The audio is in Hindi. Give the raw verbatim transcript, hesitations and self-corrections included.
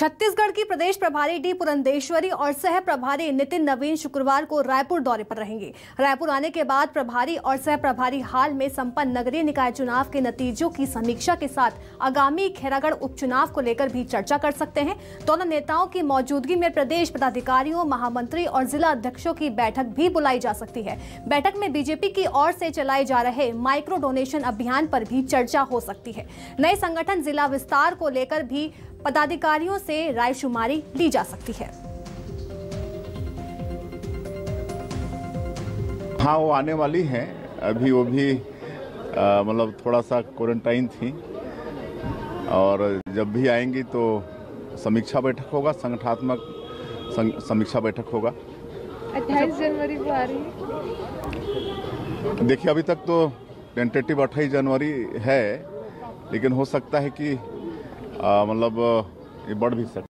छत्तीसगढ़ की प्रदेश प्रभारी डी पुरंदेश्वरी और सह प्रभारी नितिन नवीन शुक्रवार को रायपुर दौरे पर रहेंगे। रायपुर आने के बाद प्रभारी और सह प्रभारी हाल में संपन्न नगरीय निकाय चुनाव के नतीजों की समीक्षा के साथ आगामी खेरागढ़ उपचुनाव को लेकर भी चर्चा कर सकते हैं। दोनों नेताओं की मौजूदगी में प्रदेश पदाधिकारियों, महामंत्री और जिला अध्यक्षों की बैठक भी बुलाई जा सकती है। बैठक में बीजेपी की ओर से चलाए जा रहे माइक्रो डोनेशन अभियान पर भी चर्चा हो सकती है। नए संगठन जिला विस्तार को लेकर भी पदाधिकारियों से रायशुमारी ली जा सकती है। हाँ, वो आने वाली हैं, अभी वो भी मतलब थोड़ा सा क्वारंटाइन थी और जब भी आएंगी तो समीक्षा बैठक होगा, संगठनात्मक समीक्षा बैठक होगा। अट्ठाईस जनवरी को आ रही है। देखिए, अभी तक तो टेंटेटिव अट्ठाईस जनवरी है, लेकिन हो सकता है कि मतलब ये बढ़ भी सकता है।